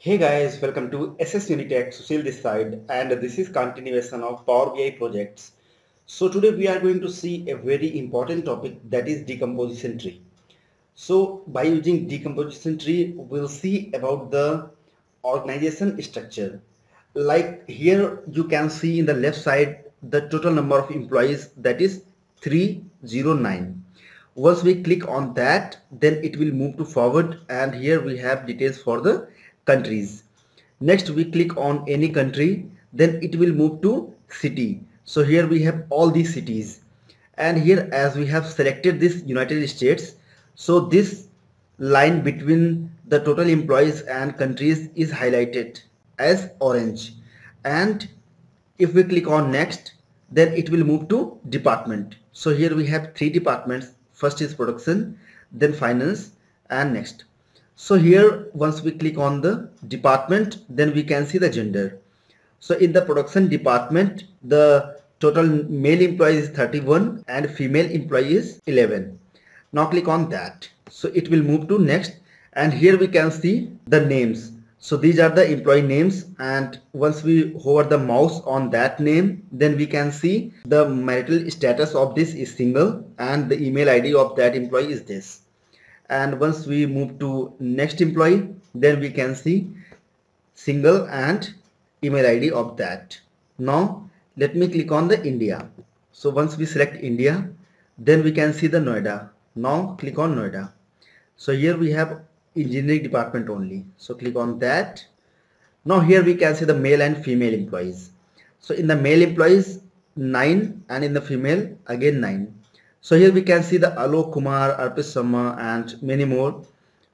Hey guys, welcome to SS Unitech, Sushil this side, and this is continuation of Power BI projects. So today we are going to see a very important topic, that is decomposition tree. So by using decomposition tree, we'll see about the organization structure. Like here you can see in the left side the total number of employees, that is 309. Once we click on that, then it will move to forward, and here we have details for the countries. Next we click on any country, then it will move to city. So here we have all these cities, and here as we have selected this United States, so this line between the total employees and countries is highlighted as orange. And if we click on next, then it will move to department. So here we have three departments. First is production, then finance, and next. So here once we click on the department, then we can see the gender. So in the production department, the total male employee is 31 and female employee is 11. Now click on that. So it will move to next, and here we can see the names. So these are the employee names, and once we hover the mouse on that name, then we can see the marital status of this is single and the email ID of that employee is this. And once we move to next employee, then we can see single and email ID of that. Now let me click on the India. So once we select India, then we can see the Noida. Now click on Noida. So here we have engineering department only. So click on that. Now here we can see the male and female employees. So in the male employees 9, and in the female again 9. So here we can see the Alok Kumar, Arpitha Sharma, and many more.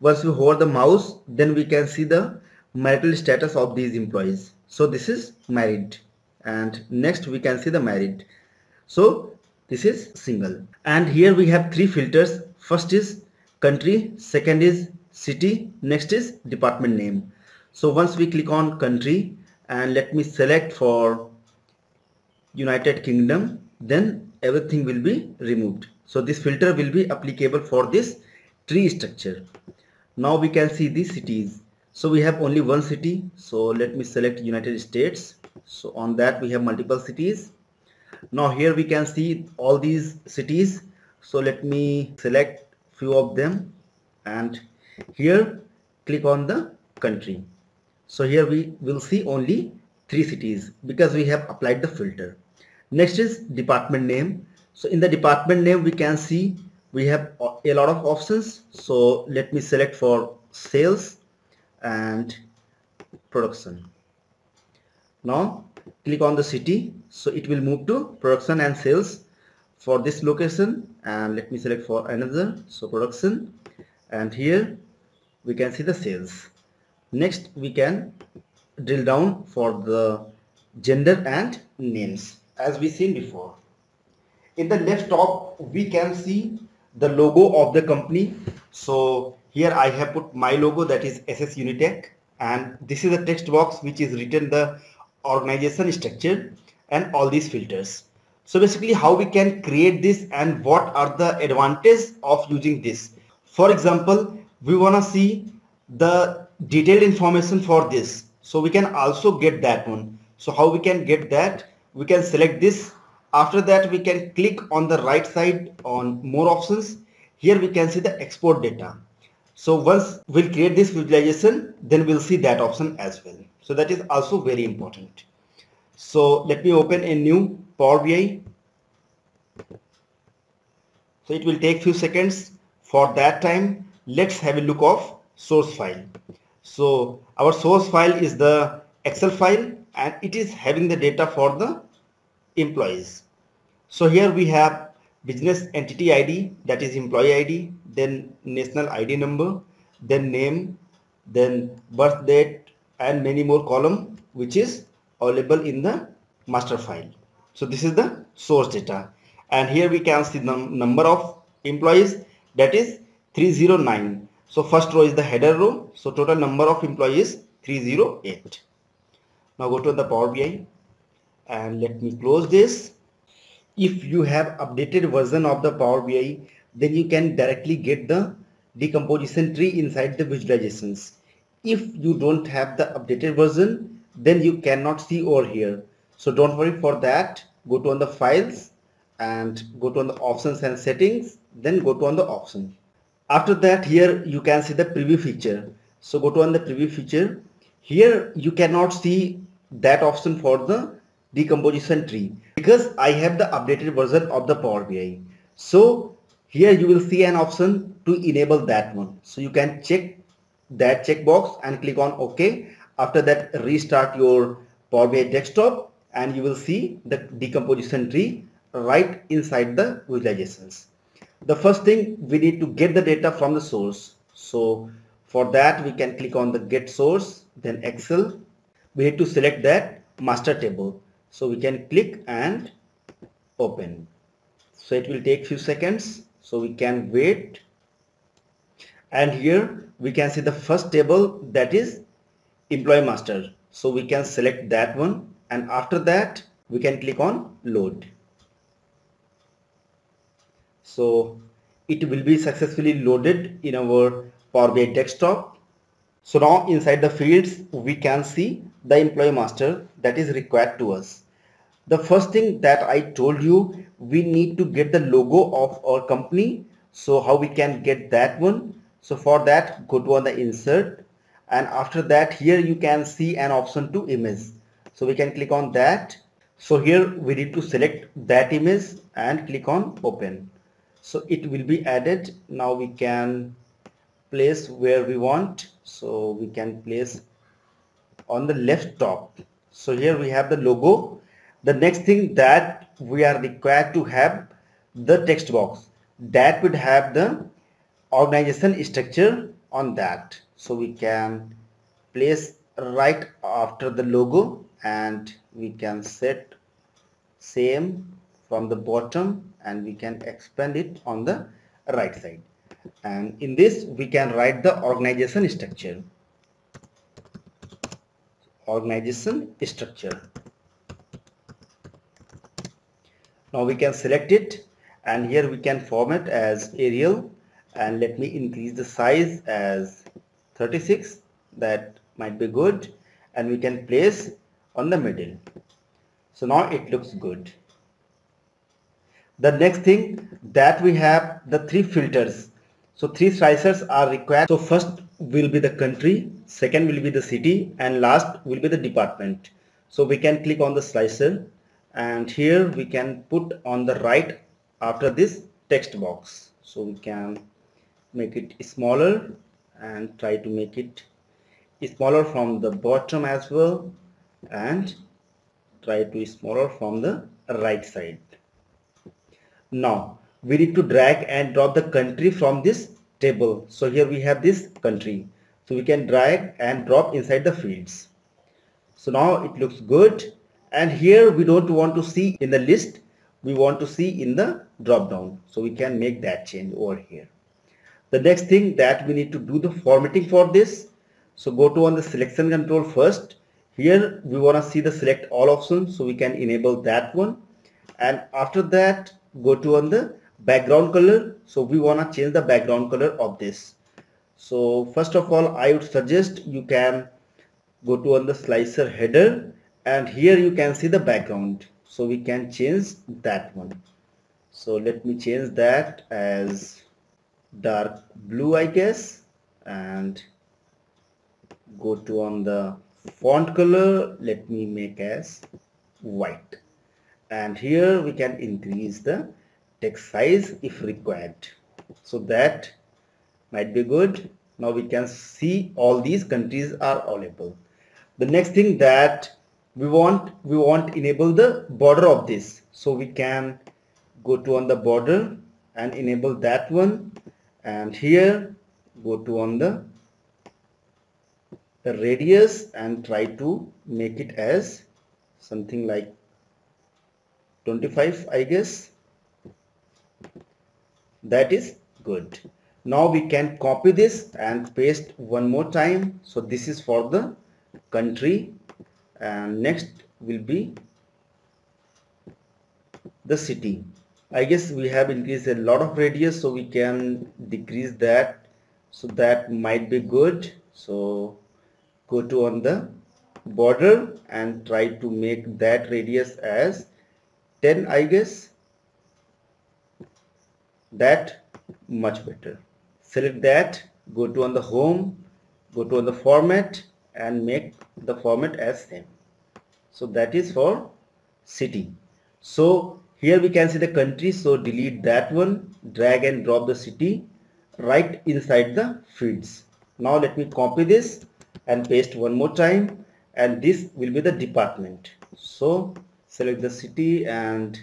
Once we hover the mouse, then we can see the marital status of these employees. So this is married, and next we can see the married. So this is single. And here we have three filters. First is country, second is city, next is department name. So once we click on country, and let me select for United Kingdom, then everything will be removed. So this filter will be applicable for this tree structure. Now we can see the cities. So we have only one city. So let me select United States. So on that we have multiple cities. Now here we can see all these cities. So let me select few of them, and here click on the country. So here we will see only three cities because we have applied the filter. Next is department name. So in the department name we can see we have a lot of options. So let me select for sales and production. Now click on the city. So it will move to production and sales for this location, and let me select for another. So production, and here we can see the sales. Next we can drill down for the gender and names. As we seen before, in the left top we can see the logo of the company. So here I have put my logo, that is SS Unitech, and this is a text box which is written the organization structure and all these filters. So basically how we can create this and what are the advantages of using this. For example, we want to see the detailed information for this, so we can also get that one. So how we can get that? We can select this. After that we can click on the right side on more options. Here we can see the export data. So once we'll create this visualization, then we'll see that option as well. So that is also very important. So let me open a new Power BI. So it will take few seconds. For that time, let's have a look of source file. So our source file is the Excel file, and it is having the data for the employees. So here we have business entity ID, that is employee ID, then national ID number, then name, then birth date, and many more column which is available in the master file. So this is the source data, and here we can see the number of employees, that is 309. So first row is the header row. So total number of employees 308. Now go to the Power BI, and let me close this. If you have updated version of the Power BI, then you can directly get the decomposition tree inside the visualizations. if you don't have the updated version, then you cannot see over here. So don't worry for that. Go to on the files and go to on the options and settings, then go to on the option. After that, here you can see the preview feature. So go to on the preview feature. Here you cannot see that option for the decomposition tree because I have the updated version of the Power BI. So here you will see an option to enable that one. So you can check that checkbox and click on OK. After that, restart your Power BI desktop and you will see the decomposition tree right inside the visualizations. The first thing we need to get the data from the source. So for that we can click on the get source, then Excel. We need to select that master table. So we can click and open. So it will take few seconds. So we can wait. And here we can see the first table, that is employee master. So we can select that one. And after that we can click on load. So it will be successfully loaded in our Power BI desktop. So now inside the fields we can see the employee master that is required to us. The first thing that I told you, we need to get the logo of our company. So how we can get that one? So for that, go to on the insert, and after that here you can see an option to image. So we can click on that. So here we need to select that image and click on open. So it will be added. Now we can place where we want. So we can place on the left top. So here we have the logo. The next thing that we are required to have the text box that would have the organization structure on that. So we can place right after the logo and we can set same from the bottom and we can expand it on the right side, and in this we can write the organization structure. Now we can select it and here we can format as Arial, and let me increase the size as 36, that might be good, and we can place on the middle. So now it looks good. The next thing that we have the three filters. So three slicers are required. So first will be the country, second will be the city, and last will be the department. So we can click on the slicer and here we can put on the right after this text box. So we can make it smaller and try to make it smaller from the bottom as well, and try to smaller from the right side. Now we need to drag and drop the country from this table. So here we have this country. So we can drag and drop inside the fields. So now it looks good, and here we don't want to see in the list, we want to see in the drop down. So we can make that change over here. The next thing that we need to do the formatting for this. So go to on the selection control first. Here we want to see the select all options, so we can enable that one, and after that go to on the background color. So we want to change the background color of this. So first of all I would suggest you can go to on the slicer header, and here you can see the background. So we can change that one. So let me change that as dark blue, I guess, and go to on the font color, let me make as white, and here we can increase the text size if required. So that might be good. Now we can see all these countries are available. The next thing that we want enable the border of this. So we can go to on the border and enable that one, and here go to on the radius and try to make it as something like 25, I guess. That is good. Now we can copy this and paste one more time. So this is for the country, and next will be the city. I guess we have increased a lot of radius, so we can decrease that. So that might be good. So go to on the border and try to make that radius as 10, I guess. That much better. Select that, go to on the home, go to on the format and make the format as same. So that is for city. So here we can see the country, so delete that one, drag and drop the city right inside the fields. Now let me copy this and paste one more time, and this will be the department. So select the city, and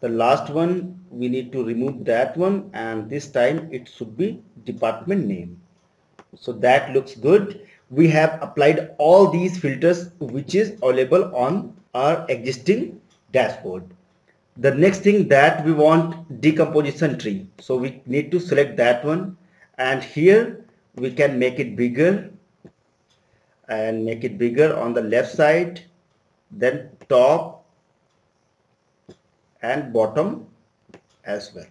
the last one we need to remove that one, and this time it should be department name. So that looks good. We have applied all these filters which is available on our existing dashboard. The next thing that we want, decomposition tree. So we need to select that one, and here we can make it bigger and make it bigger on the left side, then top and bottom as well.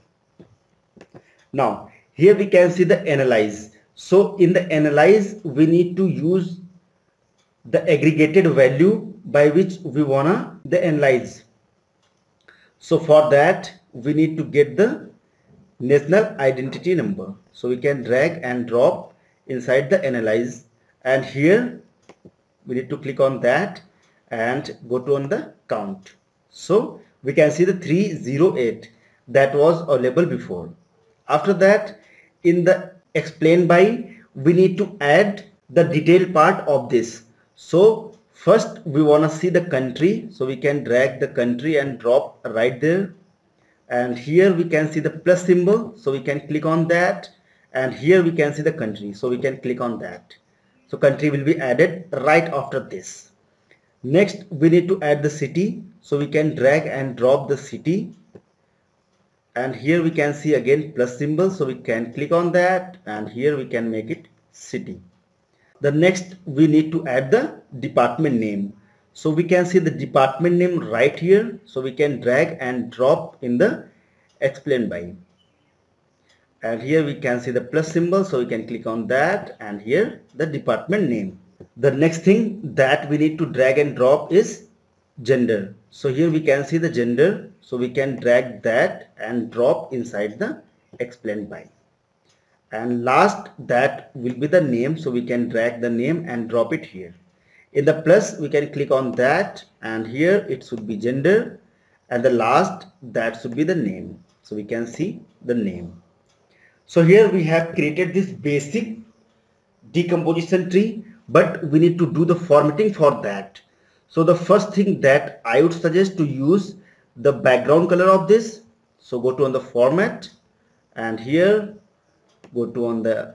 Now here we can see the analyze. So in the analyze we need to use the aggregated value by which we wanna the analyze. So for that we need to get the national identity number. So we can drag and drop inside the analyze, and here we need to click on that and go to on the count. So we can see the 308 that was available before. After that, in the explain by, we need to add the detailed part of this. So first we want to see the country, so we can drag the country and drop right there, and here we can see the plus symbol, so we can click on that, and here we can see the country, so we can click on that. So country will be added right after this. Next we need to add the city, so we can drag and drop the city, and here we can see again plus symbol, so we can click on that, and here we can make it city. The next we need to add the department name, so we can see the department name right here, so we can drag and drop in the explain by, and here we can see the plus symbol, so we can click on that, and here the department name. The next thing that we need to drag and drop is gender. So here we can see the gender, so we can drag that and drop inside the explain by. And last, that will be the name, so we can drag the name and drop it here. In the plus we can click on that, and here it should be gender, and the last that should be the name, so we can see the name. So here we have created this basic decomposition tree, but we need to do the formatting for that. So the first thing that I would suggest to use the background color of this. So go to on the format, and here go to on the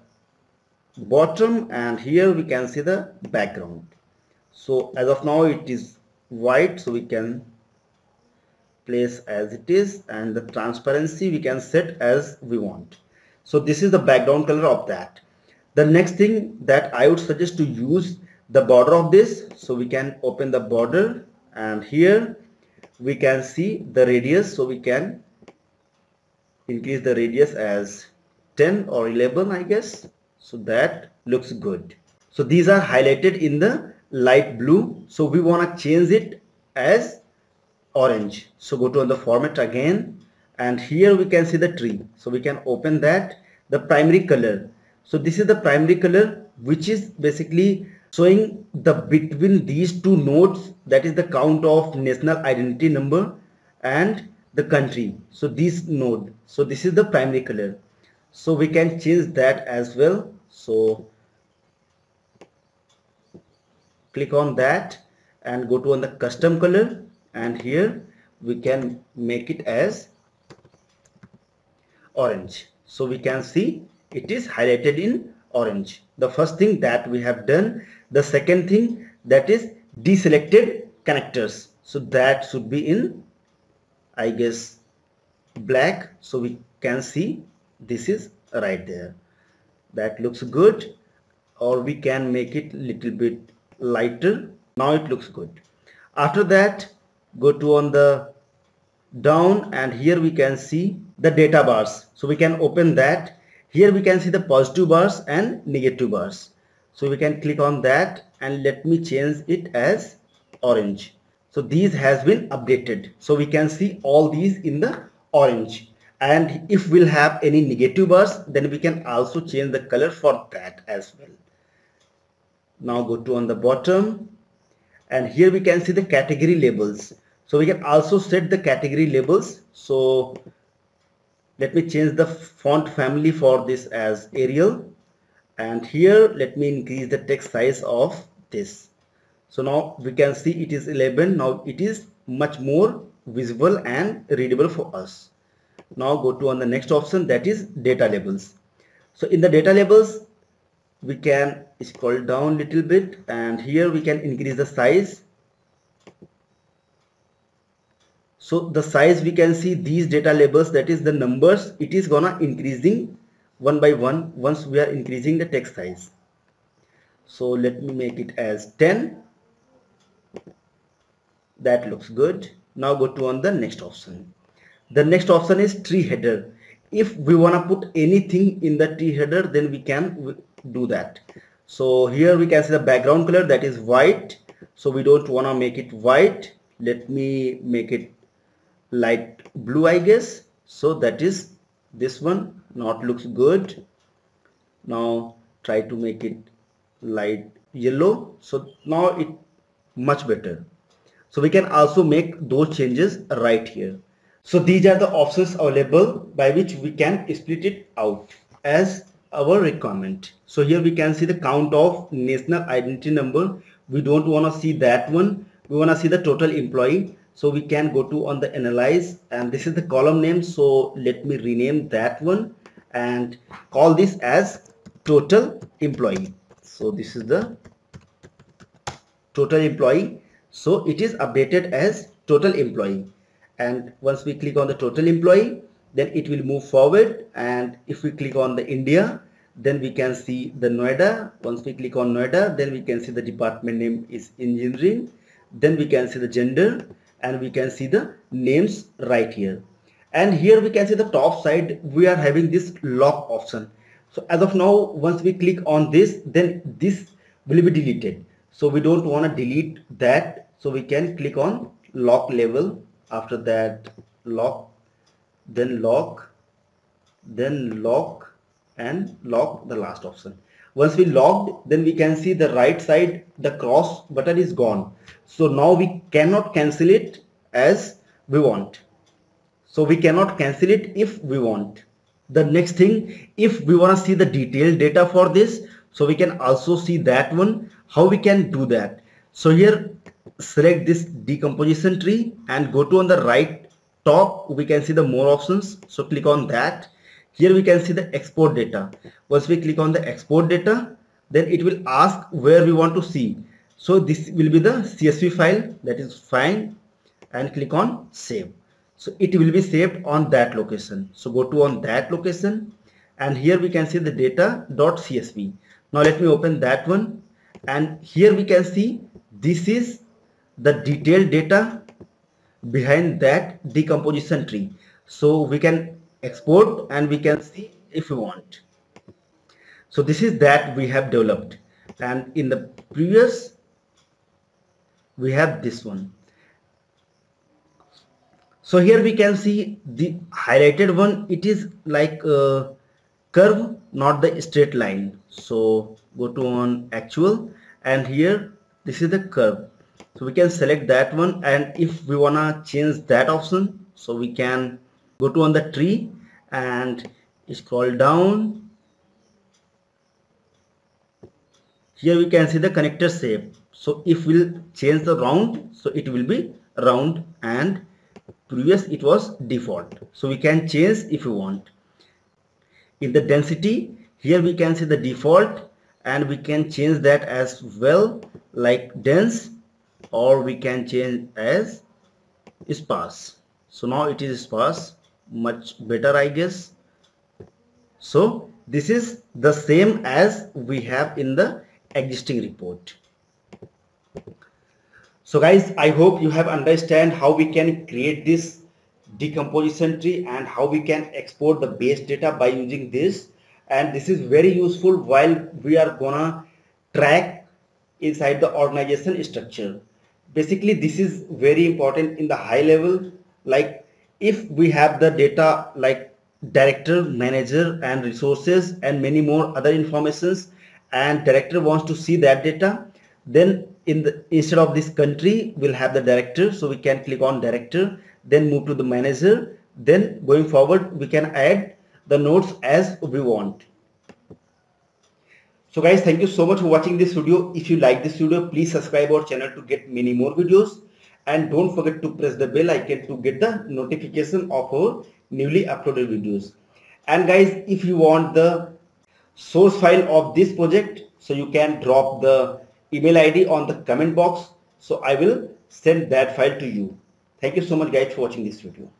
bottom, and here we can see the background. So as of now it is white, so we can place as it is, and the transparency we can set as we want. So this is the background color of that. The next thing that I would suggest to use the border of this, so we can open the border, and here we can see the radius, so we can increase the radius as 10 or 11, I guess. So that looks good. So these are highlighted in the light blue, so we want to change it as orange. So go to the format again, and here we can see the tree, so we can open that, the primary color. So this is the primary color, which is basically showing the between these two nodes, that is the count of national identity number and the country. So this node, so this is the primary color. So we can change that as well. So click on that and go to on the custom color, and here we can make it as orange. So we can see it is highlighted in orange. The first thing that we have done. The second thing, that is deselected connectors, so that should be in, I guess, black, so we can see this is right there. That looks good, or we can make it little bit lighter. Now it looks good. After that go to on the down, and here we can see the data bars, so we can open that. Here we can see the positive bars and negative bars. So we can click on that and let me change it as orange. So these has been updated. So we can see all these in the orange. And if we'll have any negative bars, then we can also change the color for that as well. Now go to on the bottom, and here we can see the category labels. So we can also set the category labels. So let me change the font family for this as Arial, and here let me increase the text size of this. So now we can see it is 11. Now it is much more visible and readable for us. Now go to on the next option, that is data labels. So in the data labels we can scroll down little bit, and here we can increase the size. So the size we can see these data labels, that is the numbers, it is gonna increasing one by one once we are increasing the text size. So let me make it as 10. That looks good. Now go to on the next option. The next option is tree header. If we want to put anything in the tree header, then we can do that. So here we can see the background color, that is white. So we don't want to make it white. Let me make it light blue, I guess. So that is this one, not looks good. Now try to make it light yellow. So now it much better. So we can also make those changes right here. So these are the options available by which we can split it out as our requirement. So here we can see the count of national identity number. We don't want to see that one. We want to see the total employee. So we can go to on the analyze, and this is the column name. So let me rename that one and call this as total employee. So this is the total employee. So it is updated as total employee. And once we click on the total employee, then it will move forward. And if we click on the India, then we can see the Noida. Once we click on Noida, then we can see the department name is engineering. Then we can see the gender, and we can see the names right here. And here we can see the top side, we are having this lock option. So as of now, once we click on this, then this will be deleted. So we don't want to delete that. So we can click on lock label. After that lock, then lock, then lock, and lock the last option. Once we locked, then we can see the right side, the cross button is gone. So now we cannot cancel it as we want. So we cannot cancel it if we want. The next thing, if we want to see the detailed data for this, so we can also see that one, how we can do that. So here, select this decomposition tree and go to on the right top, we can see the more options. So click on that. Here we can see the export data. Once we click on the export data, then it will ask where we want to see. So this will be the CSV file, that is fine, and click on save. So it will be saved on that location. So go to on that location, and here we can see the data.csv. Now let me open that one, and here we can see this is the detailed data behind that decomposition tree. So we can export and we can see if we want. So this is that we have developed, and in the previous we have this one. So here we can see the highlighted one, it is like a curve, not the straight line. So go to on actual, and here this is the curve. So we can select that one, and if we want to change that option, so we can go to on the tree and scroll down. Here we can see the connector shape. So if we'll change the round, so it will be round, and previous it was default. So we can change if we want. In the density, here we can see the default, and we can change that as well, like dense, or we can change as sparse. So now it is sparse, much better I guess. So this is the same as we have in the existing report. So guys, I hope you have understand how we can create this decomposition tree and how we can export the base data by using this. And this is very useful while we are gonna track inside the organization structure. Basically, this is very important in the high level. Like if we have the data like director, manager and resources and many more other informations, and director wants to see that data, then instead of this country we'll have the director, so we can click on director, then move to the manager, then going forward we can add the nodes as we want. So guys, thank you so much for watching this video. If you like this video, please subscribe our channel to get many more videos, and don't forget to press the bell icon to get the notification of our newly uploaded videos. And guys, if you want the source file of this project, so you can drop the email ID on the comment box, so I will send that file to you. Thank you so much guys for watching this video.